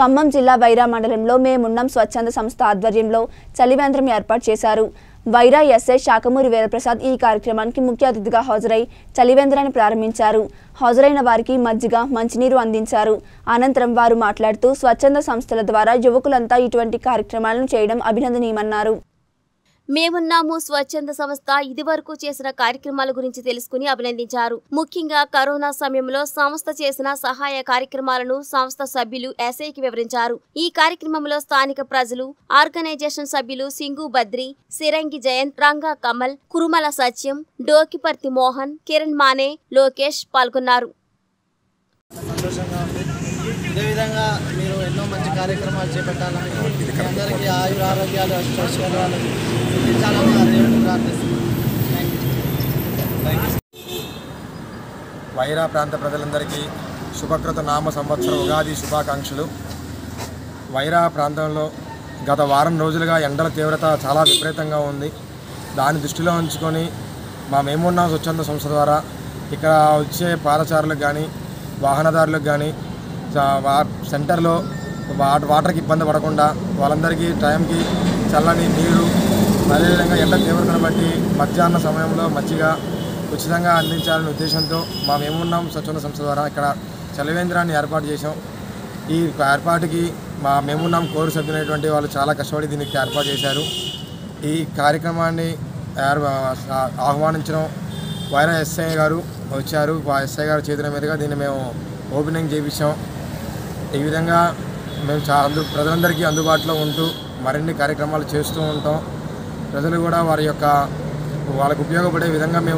ఖమ్మం జిల్లా వైరా మండలంలో మేమున్నం స్వచ్ఛంద సంస్థ ఆధ్వర్యంలో చలివేంద్రం ఏర్పాటు చేశారు। వైరా ఎస్ఐ శాకమూరి వీరప్రసాద్ ఈ కార్యక్రమానికి ముఖ్య అతిథిగా హాజరై చలివేంద్రాన్ని ప్రారంభించారు। హాజరైన వారికి మజ్జిగ, మంచినీరు అందించారు। అనంతరం వారు మాట్లాడుతూ స్వచ్ఛంద సంస్థల ద్వారా యువకులంతా ఇటువంటి కార్యక్రమాలను చేయడం అభినందనీయమన్నారు। మేమున్నాము స్వచ్ఛంద సంస్థ ఇదివరకు చేసిన కార్యక్రమాల గురించి తెలుసుకుని అభినందించారు। ముఖ్యంగా కరోనా సమయంలో సంస్థ చేసిన సహాయ కార్యక్రమాలను సంస్థ సభ్యులు ఎస్ఐకి వివరించారు। ఈ కార్యక్రమంలో స్థానిక ప్రజలు, ఆర్గనైజేషన్ సభ్యులు సింగు బద్రి, సిరంగి జయంత్, రంగా కమల్, కురుమల సత్యం, డోకిపర్తి మోహన్, కిరణ్ మానే, లోకేష్ పాల్గొన్నారు। ఇదే విధంగా మీరు ఎన్నో మంచి కార్యక్రమాలు చేపట్టాలని, అందరికీ ఆయుర ఆరోగ్యాలు అష్టైశ్వర్యాలు అందించాలని ఆ దేవుని ప్రార్థిస్తున్నాను। వైరా ప్రాంత ప్రజలందరికీ శుభకృత నామ సంవత్సర ఉగాది శుభాకాంక్షలు। వైరా ప్రాంతంలో గత వారం రోజులుగా ఎండల తీవ్రత చాలా విపరీతంగా ఉంది। దాన్ని దృష్టిలో ఉంచుకొని మేమున్నాం స్వచ్ఛంద సంస్థ ద్వారా ఇక్కడ వచ్చే పాదచారులకు కానీ, వాహనదారులకు కానీ సెంటర్లో వాటర్కి ఇబ్బంది పడకుండా వాళ్ళందరికీ టైంకి చల్లని నీరు, అదేవిధంగా ఎండ తీవ్రతను బట్టి మధ్యాహ్న సమయంలో మజ్జిగ ఉచితంగా అందించాలనే ఉద్దేశంతో మేమున్నాం స్వచ్ఛంద సంస్థ ద్వారా ఇక్కడ చలివేంద్రాన్ని ఏర్పాటు చేశాం। ఈ ఏర్పాటుకి మేమున్నాం కోర్ సభ్యులైనటువంటి వాళ్ళు చాలా కష్టపడి దీనికి ఏర్పాటు చేశారు। ఈ కార్యక్రమాన్ని ఆహ్వానించడం వైరా ఎస్ఐ గారు వచ్చారు। ఎస్ఐ గారు చేతుల మీదుగా దీన్ని మేము ఓపెనింగ్ చేయించాం। ఈ విధంగా మేము ప్రజలందరికీ అందుబాటులో ఉంటూ మరిన్ని కార్యక్రమాలు చేస్తూ ఉంటాం। ప్రజలు కూడా వారి యొక్క వాళ్ళకు ఉపయోగపడే విధంగా మేము